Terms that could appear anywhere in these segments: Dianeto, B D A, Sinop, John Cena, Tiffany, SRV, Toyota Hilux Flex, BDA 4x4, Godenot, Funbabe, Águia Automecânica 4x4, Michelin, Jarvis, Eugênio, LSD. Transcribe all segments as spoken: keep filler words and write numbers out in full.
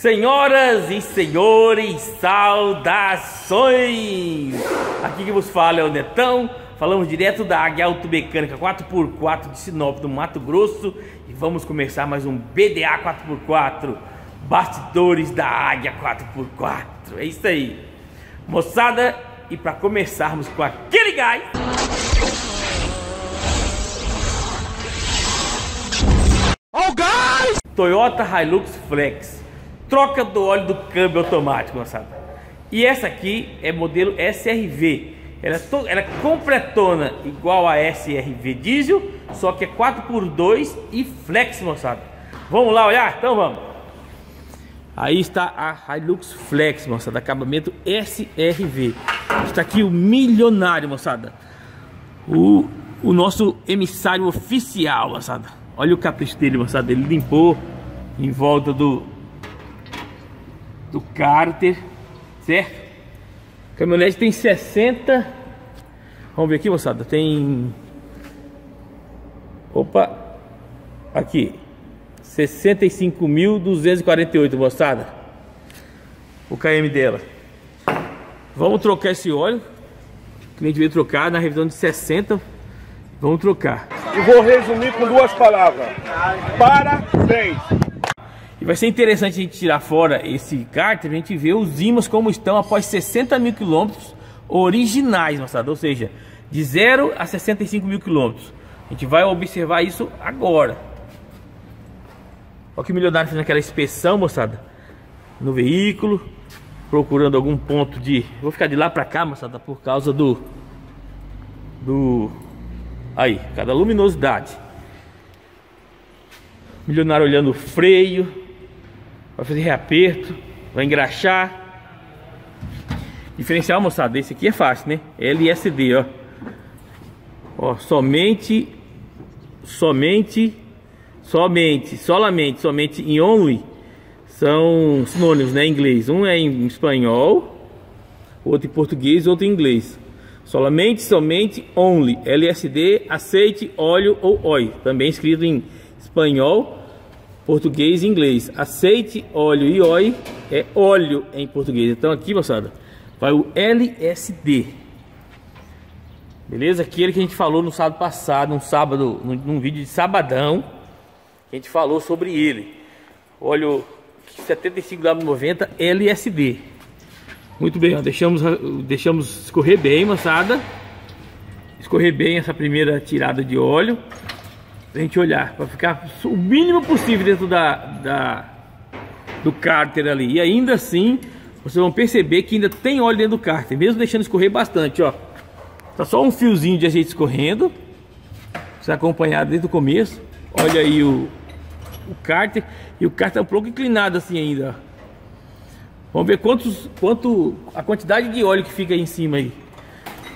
Senhoras e senhores, saudações! Aqui que vos fala é o Netão, falamos direto da Águia Automecânica quatro por quatro de Sinop, do Mato Grosso, e vamos começar mais um B D A quatro por quatro, bastidores da Águia quatro por quatro, é isso aí, moçada, e para começarmos com aquele gás... Olha o gás! Toyota Hilux Flex. Troca do óleo do câmbio automático, moçada. E essa aqui é modelo S R V. Ela é, to... Ela é completona, igual a S R V diesel, só que é quatro por dois e flex, moçada. Vamos lá olhar? Então vamos. Aí está a Hilux Flex, moçada, acabamento S R V. Está aqui o milionário, moçada. O, o nosso emissário oficial, moçada. Olha o capricho dele, moçada. Ele limpou em volta do... do cárter, certo? A caminhonete tem sessenta. Vamos ver aqui, moçada. Tem. Opa! Aqui. sessenta e cinco mil duzentos e quarenta e oito, moçada. O K M dela. Vamos trocar esse óleo. O cliente veio trocar na revisão de sessenta. Vamos trocar. E vou resumir com duas palavras: parabéns! E vai ser interessante a gente tirar fora esse cárter, a gente ver os ímãs como estão após sessenta mil quilômetros originais, moçada. Ou seja, de zero a sessenta e cinco mil quilômetros. A gente vai observar isso agora. Olha que o milionário fez aquela inspeção, moçada, no veículo, procurando algum ponto de... Vou ficar de lá pra cá, moçada, por causa do... Do... Aí, cada luminosidade. Milionário olhando o freio. Vai fazer reaperto, vai engraxar. Diferencial, moçada, esse aqui é fácil, né? L S D, ó. Ó, somente, somente, somente, solamente, somente e only são sinônimos, né, em inglês. Um é em espanhol, outro em português, outro em inglês. Solamente, somente, only, L S D, azeite, óleo ou óleo, também escrito em espanhol, português e inglês. Aceite, óleo e oi é óleo em português. Então aqui, moçada, vai o L S D. Beleza? Aquele que a gente falou no sábado passado, num sábado, num vídeo de sabadão, a gente falou sobre ele. Óleo setenta e cinco W noventa L S D. Muito bem, ó, deixamos, deixamos escorrer bem, moçada. Escorrer bem essa primeira tirada de óleo. A gente olhar para ficar o mínimo possível dentro da, da do cárter ali, e ainda assim vocês vão perceber que ainda tem óleo dentro do cárter, mesmo deixando escorrer bastante. Ó, tá só um fiozinho de azeite escorrendo. Você acompanhar desde o começo. Olha aí o, o cárter, e o cárter é um pouco inclinado assim ainda. Vamos ver quantos quanto a quantidade de óleo que fica aí em cima. Aí,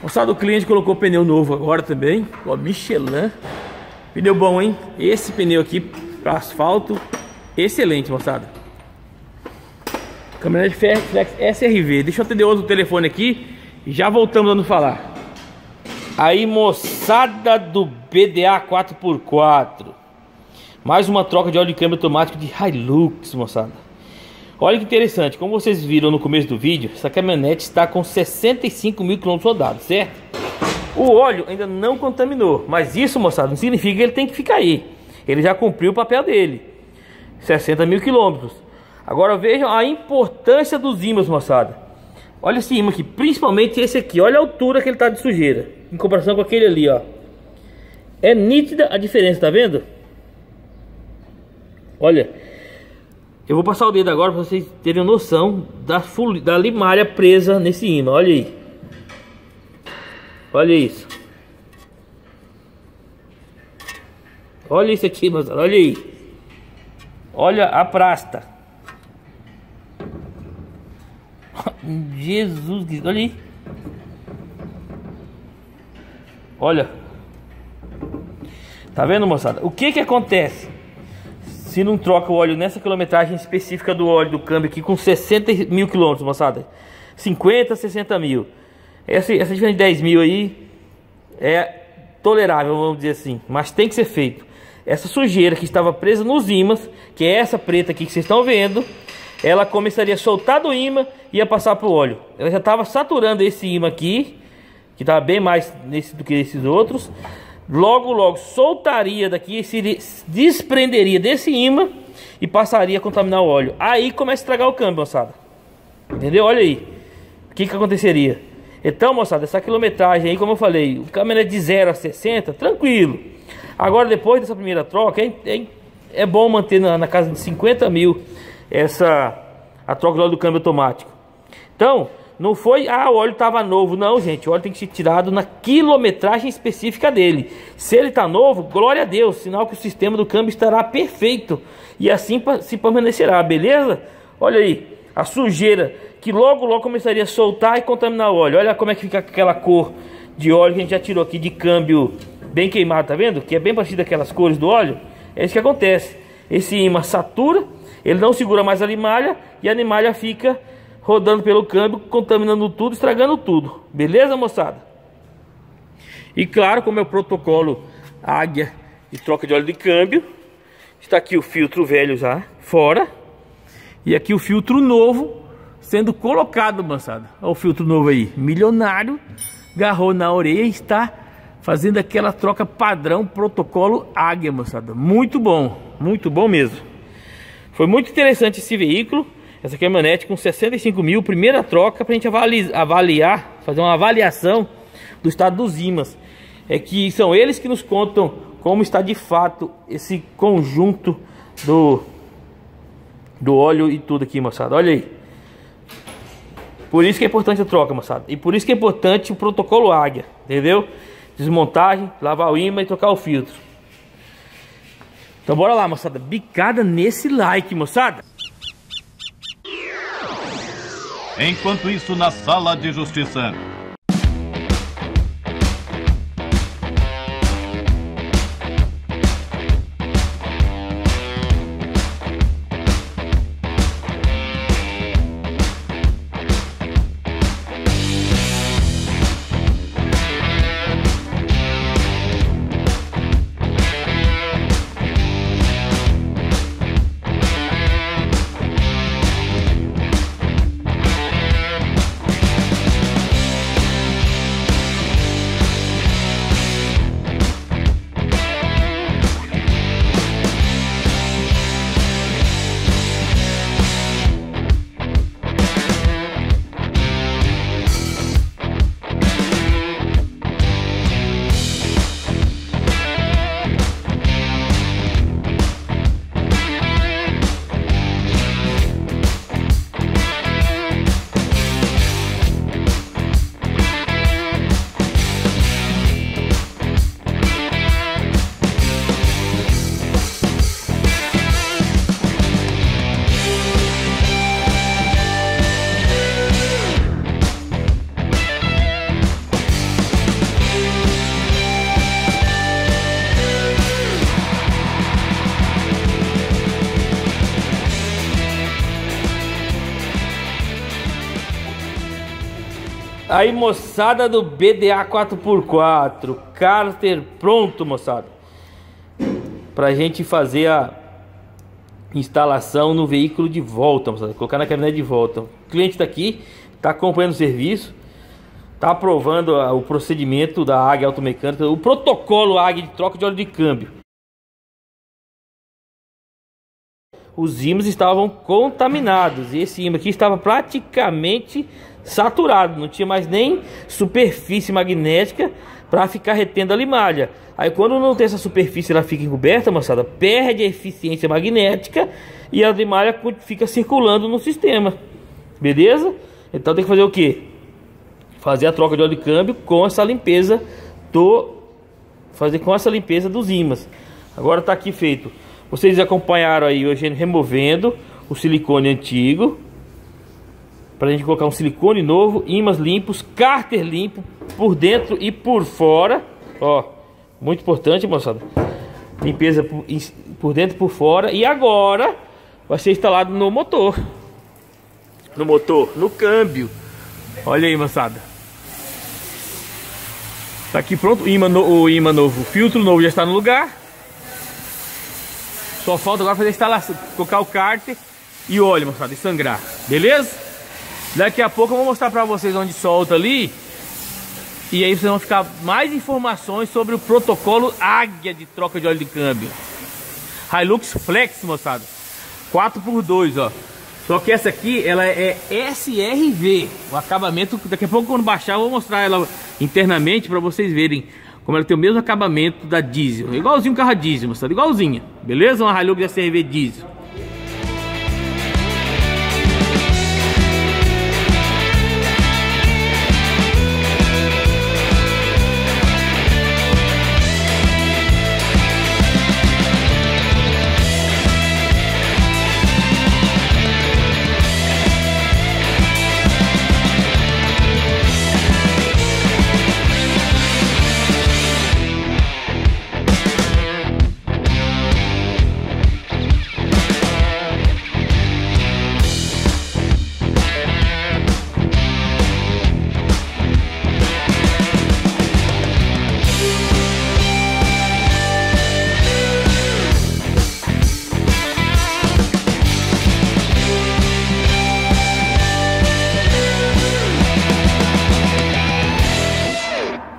moçada, o cliente colocou pneu novo agora também, ó, Michelin. Pneu bom, hein? Esse pneu aqui para asfalto, excelente, moçada. Caminhonete Flex S R V. Deixa eu atender outro telefone aqui e já voltamos a nos falar. Aí, moçada do B D A quatro por quatro. Mais uma troca de óleo de câmbio automático de Hilux, moçada. Olha que interessante. Como vocês viram no começo do vídeo, essa caminhonete está com sessenta e cinco mil quilômetros rodados, certo? O óleo ainda não contaminou, mas isso, moçada, não significa que ele tem que ficar aí. Ele já cumpriu o papel dele. sessenta mil quilômetros. Agora vejam a importância dos ímãs, moçada. Olha esse ímã aqui, principalmente esse aqui. Olha a altura que ele está de sujeira, em comparação com aquele ali, ó. É nítida a diferença, tá vendo? Olha. Eu vou passar o dedo agora para vocês terem noção da, da limalha presa nesse ímã. Olha aí. Olha isso. Olha isso aqui, moçada. Olha aí. Olha a prasta. Jesus Cristo. Olha aí. Olha. Tá vendo, moçada? O que que acontece se não troca o óleo nessa quilometragem específica do óleo do câmbio aqui com sessenta mil quilômetros, moçada? cinquenta, sessenta mil. Essa, essa diferença de dez mil aí é tolerável, vamos dizer assim, mas tem que ser feito. Essa sujeira que estava presa nos ímãs, que é essa preta aqui que vocês estão vendo, ela começaria a soltar do ímã e ia passar para o óleo. Ela já estava saturando esse ímã aqui, que estava bem mais nesse do que esses outros. Logo, logo soltaria daqui, se desprenderia desse ímã e passaria a contaminar o óleo. Aí começa a estragar o câmbio, moçada. Entendeu? Olha aí. O que que aconteceria? Então, moçada, essa quilometragem aí, como eu falei, o câmbio é de zero a sessenta, tranquilo. Agora, depois dessa primeira troca, é, é, é bom manter na, na casa de cinquenta mil. Essa a troca do óleo do câmbio automático. Então, não foi, ah, o óleo estava novo. Não, gente, o óleo tem que ser tirado na quilometragem específica dele. Se ele está novo, glória a Deus, sinal que o sistema do câmbio estará perfeito. E assim se permanecerá, beleza? Olha aí, a sujeira que logo, logo começaria a soltar e contaminar o óleo. Olha como é que fica aquela cor de óleo que a gente já tirou aqui de câmbio bem queimado, tá vendo? Que é bem parecido daquelas cores do óleo. É isso que acontece. Esse imã satura, ele não segura mais a limalha e a limalha fica rodando pelo câmbio, contaminando tudo, estragando tudo. Beleza, moçada? E claro, como é o protocolo Águia de troca de óleo de câmbio, está aqui o filtro velho já fora e aqui o filtro novo sendo colocado, moçada. Olha o filtro novo aí, milionário, agarrou na orelha e está fazendo aquela troca padrão protocolo Águia, moçada. Muito bom, muito bom mesmo. Foi muito interessante esse veículo, essa caminhonete com sessenta e cinco mil, primeira troca, para a gente avaliar, avaliar, fazer uma avaliação do estado dos ímãs. É que são eles que nos contam como está de fato esse conjunto do, do óleo e tudo aqui, moçada. Olha aí. Por isso que é importante a troca, moçada. E por isso que é importante o protocolo Águia, entendeu? Desmontagem, lavar o ímã e trocar o filtro. Então bora lá, moçada, bicada nesse like, moçada. Enquanto isso, na sala de justiça. Aí, moçada do B D A quatro por quatro, cárter pronto, moçada, pra gente fazer a instalação no veículo de volta, moçada, colocar na caminhonete de volta. O cliente tá aqui, tá acompanhando o serviço, tá aprovando o procedimento da Águia Automecânica, o protocolo Águia de troca de óleo de câmbio. Os ímãs estavam contaminados e esse ímã aqui estava praticamente saturado, não tinha mais nem superfície magnética para ficar retendo a limalha. Aí quando não tem essa superfície, ela fica encoberta, moçada, perde a eficiência magnética e a limalha fica circulando no sistema, beleza? Então tem que fazer o que? Fazer a troca de óleo de câmbio com essa limpeza do... Fazer com essa limpeza dos ímãs. Agora tá aqui feito. Vocês acompanharam aí o Eugênio removendo o silicone antigo para a gente colocar um silicone novo, ímãs limpos, cárter limpo por dentro e por fora. Ó, muito importante, moçada. Limpeza por, por dentro e por fora. E agora vai ser instalado no motor. No motor, no câmbio. Olha aí, moçada. Tá aqui pronto o ímã, no, o ímã novo. O filtro novo já está no lugar. Só falta agora fazer a instalação, colocar o cárter e óleo, moçada, e sangrar, beleza? Daqui a pouco eu vou mostrar pra vocês onde solta ali, e aí vocês vão ficar mais informações sobre o protocolo Águia de troca de óleo de câmbio Hilux Flex, moçada, quatro por dois, ó. Só que essa aqui, ela é S R V, o acabamento, daqui a pouco quando baixar eu vou mostrar ela internamente para vocês verem como ela tem o mesmo acabamento da diesel, igualzinho o carro a diesel, moçada, igualzinha, beleza? Uma Hilux S R V diesel.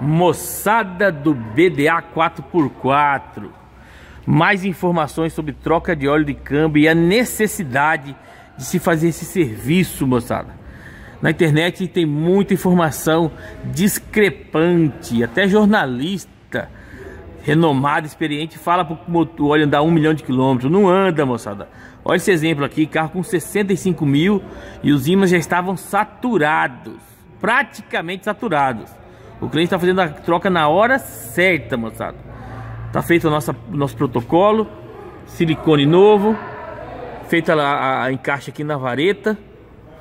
Moçada do B D A quatro por quatro, mais informações sobre troca de óleo de câmbio e a necessidade de se fazer esse serviço, moçada. Na internet tem muita informação discrepante, até jornalista renomado, experiente, fala para o óleo andar um milhão de quilômetros, não anda, moçada. Olha esse exemplo aqui, carro com sessenta e cinco mil e os ímãs já estavam saturados, praticamente saturados. O cliente está fazendo a troca na hora certa, moçada. Tá feito o nosso, nosso protocolo, silicone novo, feita a, a, a encaixe aqui na vareta,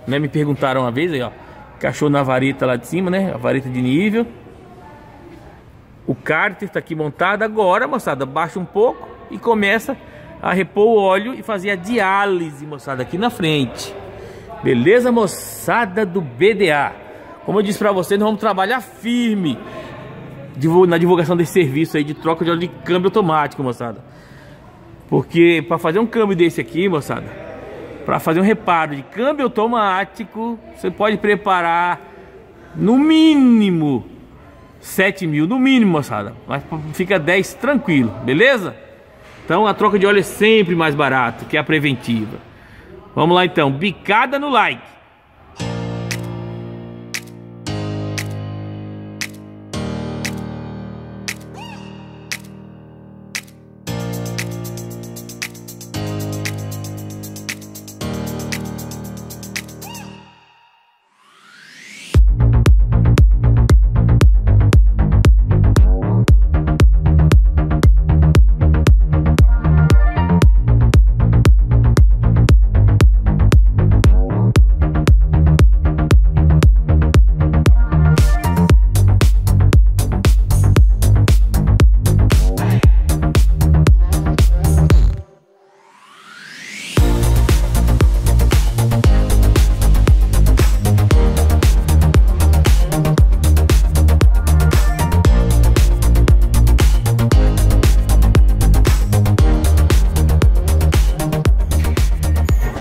né? Me perguntaram uma vez aí, ó, encaixou na vareta lá de cima, né? A vareta de nível. O cárter está aqui montado. Agora, moçada, baixa um pouco e começa a repor o óleo e fazer a diálise, moçada, aqui na frente. Beleza, moçada do B D A? Como eu disse para vocês, nós vamos trabalhar firme na divulgação desse serviço aí de troca de óleo de câmbio automático, moçada. Porque para fazer um câmbio desse aqui, moçada, para fazer um reparo de câmbio automático, você pode preparar no mínimo sete mil, no mínimo, moçada. Mas fica dez tranquilo, beleza? Então a troca de óleo é sempre mais barato, que é a preventiva. Vamos lá então, bicada no like.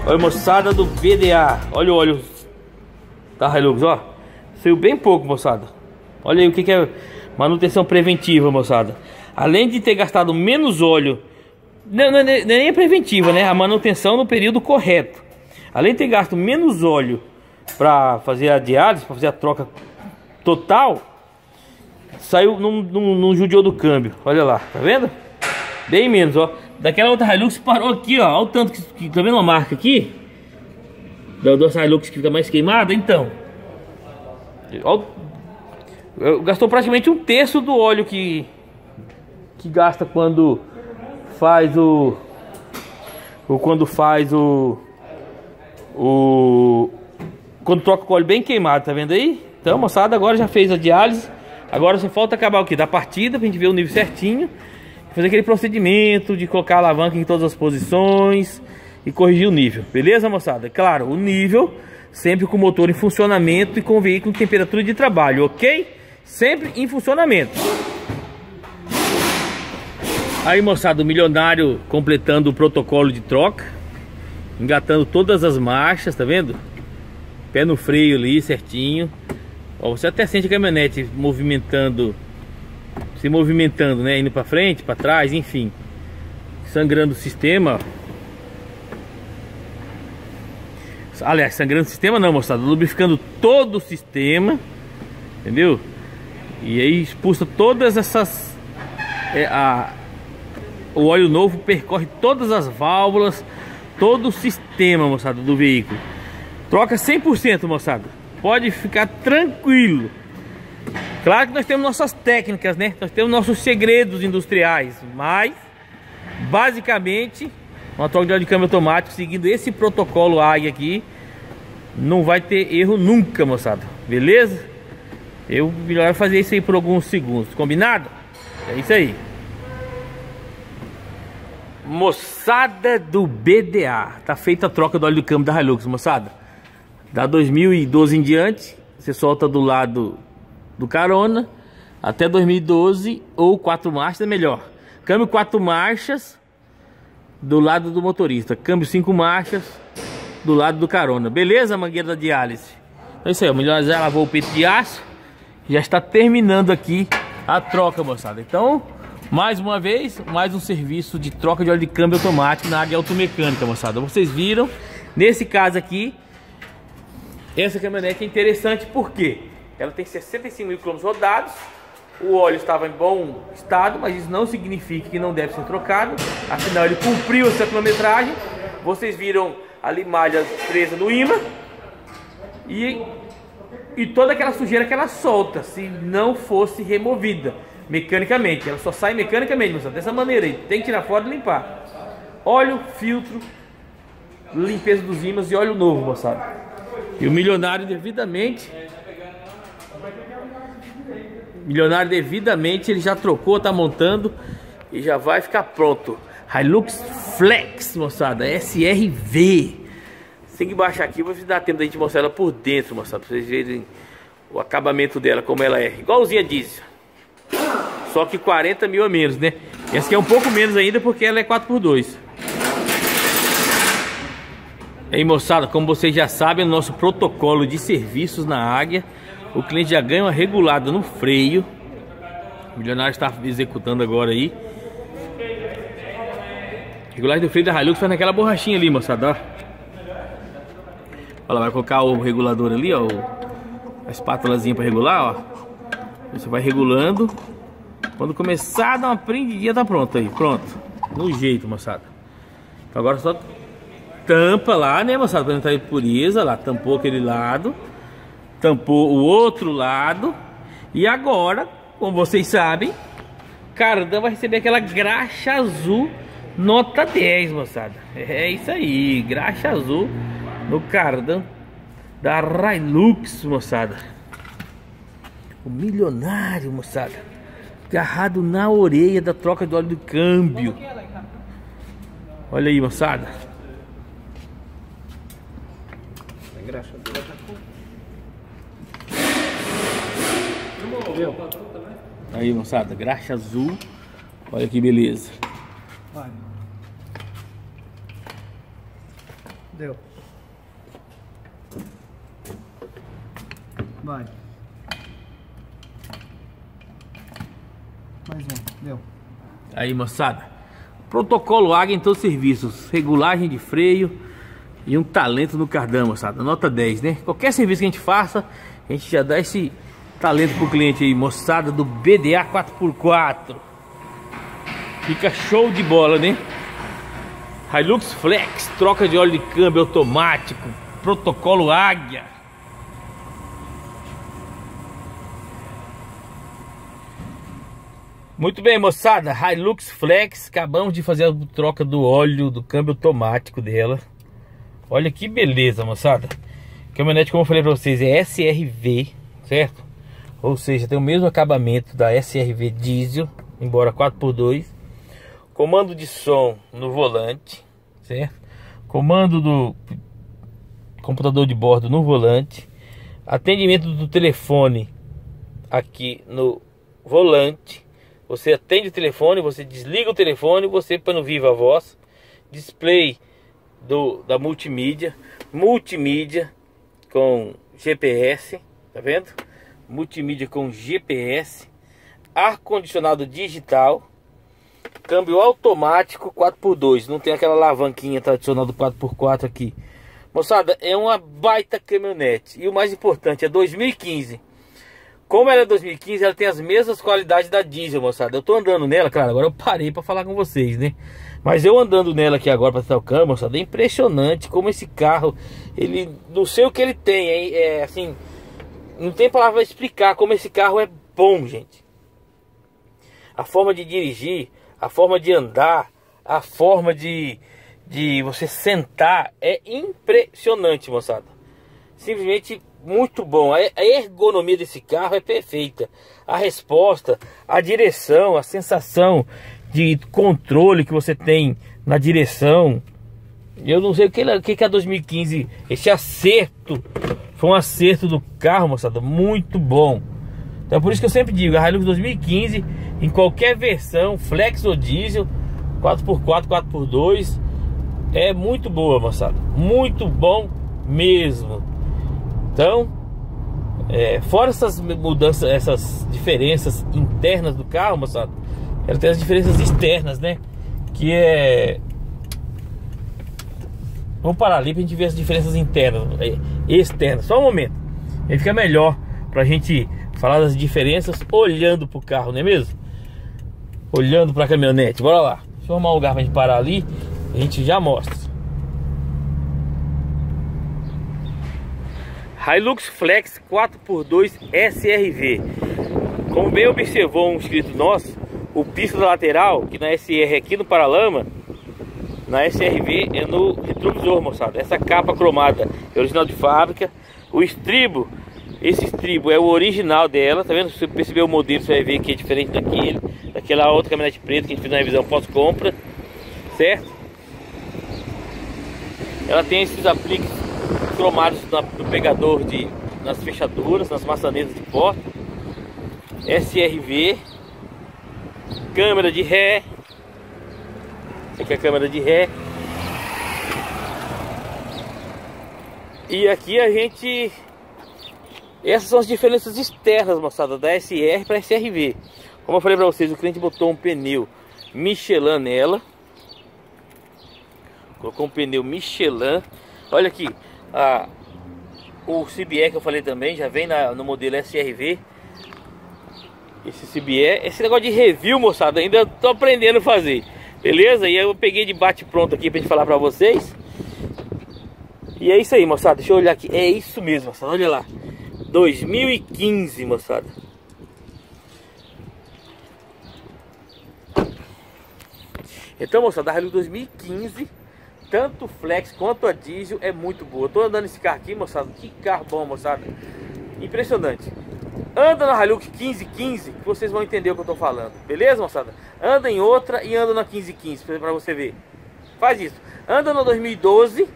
Olha, moçada do B D A, olha o óleo da Hilux, ó, saiu bem pouco, moçada. Olha aí o que, que é manutenção preventiva, moçada. Além de ter gastado menos óleo, não, não, não, nem é preventiva, né, a manutenção no período correto. Além de ter gasto menos óleo para fazer a diálise, para fazer a troca total, saiu, não, não, não judiou do câmbio. Olha lá, tá vendo? Bem menos, ó. Daquela outra Hilux parou aqui, ó. Olha o tanto que, que tá vendo a marca aqui? Da outra Hilux que fica mais queimada, então. Ó, gastou praticamente um terço do óleo que que gasta quando faz o ou quando faz o o quando troca o óleo bem queimado, tá vendo aí? Então, moçada, agora já fez a diálise. Agora só falta acabar o que da partida pra gente ver o nível certinho. Fazer aquele procedimento de colocar a alavanca em todas as posições e corrigir o nível, beleza, moçada? Claro, o nível sempre com o motor em funcionamento e com o veículo em temperatura de trabalho, ok? Sempre em funcionamento. Aí, moçada, o milionário completando o protocolo de troca. engatando todas as marchas, tá vendo? Pé no freio ali certinho. Ó, você até sente a caminhonete movimentando, se movimentando, né? Indo pra frente, pra trás, enfim. Sangrando o sistema. Aliás, sangrando o sistema não, moçada. Lubrificando todo o sistema. Entendeu? E aí expulsa todas essas... É, a, o óleo novo percorre todas as válvulas, todo o sistema, moçada, do veículo. Troca cem por cento, moçada. Pode ficar tranquilo. Claro que nós temos nossas técnicas, né? Nós temos nossos segredos industriais. Mas, basicamente, uma troca de óleo de câmbio automático seguindo esse protocolo Águia aqui, não vai ter erro nunca, moçada. Beleza? Eu melhor fazer isso aí por alguns segundos. Combinado? É isso aí. Moçada do B D A, tá feita a troca do óleo do câmbio da Hilux, moçada. Da dois mil e doze em diante, você solta do lado do carona até dois mil e doze, ou quatro marchas é melhor. Câmbio quatro marchas do lado do motorista, câmbio cinco marchas do lado do carona. Beleza, mangueira da diálise? É isso aí, o melhor já lavou o peito de aço. Já está terminando aqui a troca, moçada. Então, mais uma vez, mais um serviço de troca de óleo de câmbio automático na Águia Automecânica, moçada. Vocês viram, nesse caso aqui, essa caminhonete é interessante porque ela tem sessenta e cinco mil quilômetros rodados. O óleo estava em bom estado, mas isso não significa que não deve ser trocado. Afinal, ele cumpriu essa quilometragem. Vocês viram ali malha presa no imã. E, e toda aquela sujeira que ela solta, se não fosse removida mecanicamente. Ela só sai mecanicamente, moçada, dessa maneira aí. Tem que tirar fora e limpar. Óleo, filtro, limpeza dos ímãs e óleo novo, moçada. E o milionário devidamente... Milionário devidamente, ele já trocou, tá montando e já vai ficar pronto. Hilux Flex, moçada, S R V. Tem que baixar aqui, vou dar tempo da gente mostrar ela por dentro, moçada, pra vocês verem o acabamento dela, como ela é. Igualzinha a diesel, só que quarenta mil a menos, né? Essa aqui é um pouco menos ainda porque ela é quatro por dois. Aí, moçada, como vocês já sabem, no nosso protocolo de serviços na Águia, o cliente já ganha uma regulada no freio. O milionário está executando agora aí. Regulagem do freio da Hilux faz naquela borrachinha ali, moçada, ó. Olha, vai colocar o regulador ali, ó. A espátulazinha para regular, ó. Você vai regulando. Quando começar a dar uma prendidinha, tá pronto aí. Pronto. No jeito, moçada. Então agora só tampa lá, né, moçada? Pra não tá impureza lá. Tampou aquele lado. Tampou o outro lado. E agora, como vocês sabem, cardan vai receber aquela graxa azul nota dez, moçada. É isso aí, graxa azul no cardan da Hilux, moçada. O milionário, moçada, agarrado na orelha da troca do óleo do câmbio. Olha aí, moçada. Graxa azul. Aí, moçada, graxa azul. Olha que beleza. Vai. Deu. Vai. Mais um, deu. Aí, moçada, protocolo Águia em todos os serviços. Regulagem de freio e um talento no cardan, moçada. Nota dez, né? Qualquer serviço que a gente faça, a gente já dá esse... talento pro cliente aí, moçada do B D A quatro por quatro. Fica show de bola, né? Hilux Flex, troca de óleo de câmbio automático, protocolo Águia. Muito bem, moçada, Hilux Flex, acabamos de fazer a troca do óleo do câmbio automático dela. Olha que beleza, moçada. Caminhonete, como eu falei pra vocês, é S R V, certo? Ou seja, tem o mesmo acabamento da S R V diesel, embora quatro por dois. Comando de som no volante, certo? Comando do computador de bordo no volante. Atendimento do telefone aqui no volante. Você atende o telefone, você desliga o telefone, você põe no viva a voz. Display do, da multimídia, multimídia com G P S, tá vendo? Multimídia com G P S, ar-condicionado digital, câmbio automático quatro por dois, não tem aquela alavanquinha tradicional do quatro por quatro aqui. Moçada, é uma baita caminhonete. E o mais importante, é dois mil e quinze. Como ela é dois mil e quinze, ela tem as mesmas qualidades da diesel, moçada. Eu tô andando nela, cara, agora eu parei pra falar com vocês, né? Mas eu andando nela aqui agora pra tratar o câmbio, moçada, é impressionante como esse carro, ele, não sei o que ele tem, é, é assim, não tem palavra pra explicar como esse carro é bom, gente. A forma de dirigir, a forma de andar, a forma de... de você sentar é impressionante, moçada. Simplesmente muito bom. A ergonomia desse carro é perfeita. A resposta, a direção, a sensação de controle que você tem na direção. Eu não sei o que, o que é dois mil e quinze. Esse acerto foi um acerto do carro, moçada. Muito bom. Então por isso que eu sempre digo, a Hilux dois mil e quinze, em qualquer versão, flex ou diesel, quatro por quatro, quatro por dois, é muito boa, moçada. Muito bom mesmo. Então, é, fora essas mudanças, essas diferenças internas do carro, moçada, ela tem as diferenças externas, né? Que é... Vamos parar ali pra gente ver as diferenças internas e externas. Só um momento. Aí fica melhor pra gente falar das diferenças olhando pro carro, não é mesmo? Olhando pra caminhonete. Bora lá. Deixa eu arrumar um lugar pra gente parar ali. A gente já mostra. Hilux Flex quatro por dois S R V. Como bem observou um inscrito nosso, o piso da lateral, que na S R aqui no paralama, na S R V é no retrovisor, moçada. Essa capa cromada é original de fábrica. O estribo, esse estribo é o original dela, tá vendo? Se você perceber o modelo, você vai ver que é diferente daquele, daquela outra caminhonete preta que a gente fez na revisão pós-compra, certo? Ela tem esses apliques cromados no pegador, de, nas fechaduras, nas maçanetas de porta. S R V. Câmera de ré. Essa aqui é a câmera de ré. E aqui a gente... Essas são as diferenças externas, moçada, da S R para S R V. Como eu falei para vocês, o cliente botou um pneu Michelin nela. Colocou um pneu Michelin. Olha aqui, a, o C B E que eu falei também, já vem na, no modelo S R V. Esse C B E, esse negócio de review, moçada, ainda tô aprendendo a fazer. Beleza? E eu peguei de bate pronto aqui pra gente falar pra vocês. E é isso aí, moçada, deixa eu olhar aqui. É isso mesmo, moçada, olha lá. dois mil e quinze, moçada. Então, moçada, a Hilux dois mil e quinze... Tanto flex quanto a diesel é muito boa. Eu tô andando esse carro aqui, moçada. Que carro bom, moçada. Impressionante. Anda na Hilux quinze quinze que vocês vão entender o que eu tô falando. Beleza, moçada? Anda em outra e anda na quinze quinze pra você ver. Faz isso. Anda na dois mil e doze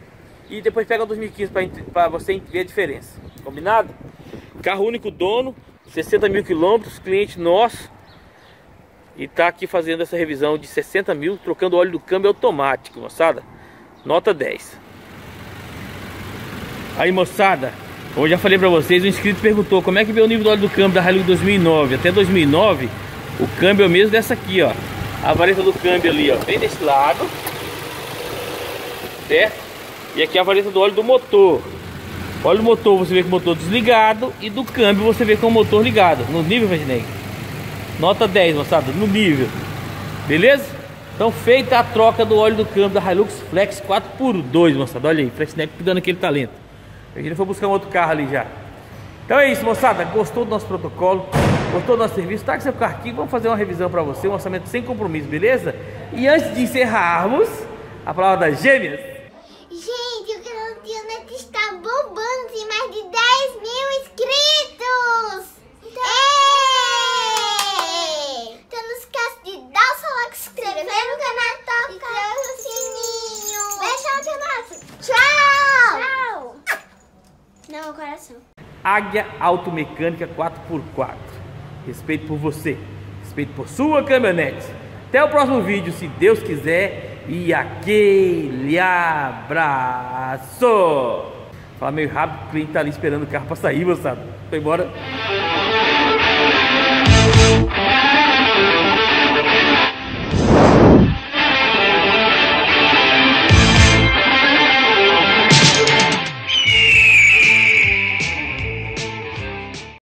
e depois pega a dois mil e quinze pra, pra você ver a diferença. Combinado? Carro único dono, sessenta mil quilômetros, cliente nosso. E tá aqui fazendo essa revisão de sessenta mil, trocando óleo do câmbio automático, moçada. Nota dez. Aí, moçada, hoje já falei pra vocês, um inscrito perguntou como é que veio o nível do óleo do câmbio da Hilux dois mil e nove. Até dois mil e nove, o câmbio é o mesmo dessa aqui, ó. A vareta do câmbio ali, ó, vem desse lado, certo? E aqui é a vareta do óleo do motor. Óleo do motor você vê com o motor desligado e do câmbio você vê com o motor ligado. No nível, Eugênio. Nota dez, moçada, no nível. Beleza? Então, feita a troca do óleo do câmbio da Hilux Flex quatro por dois, moçada. Olha aí, Flexnep dando aquele talento. A gente foi buscar um outro carro ali já. Então é isso, moçada. Gostou do nosso protocolo? Gostou do nosso serviço? Tá com seu carro aqui. Vamos fazer uma revisão para você, um orçamento sem compromisso, beleza? E antes de encerrarmos, a palavra das gêmeas. Gente, o canal do Dianeto está bombando. Tem mais de dez mil inscritos. Então... É! Então, não esquece de dar o seu like, se inscrever no canal, tocar o sininho. Beijo, nosso. Tchau! Tchau! Não, coração. Águia Automecânica quatro por quatro. Respeito por você. Respeito por sua caminhonete. Até o próximo vídeo, se Deus quiser. e aquele abraço. Fala meio rápido, o cliente tá ali esperando o carro pra sair, moçada. Foi embora.